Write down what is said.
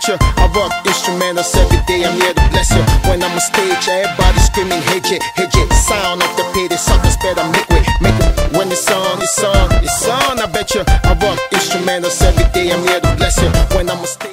catcher. I rock instrumentals every day, I'm here to bless you. When I'm on stage, everybody screaming, hit it, sound off the pit, it's something better, make it. When it's on, I bet you. I rock instrumentals every day, I'm here to bless you. When I'm on stage.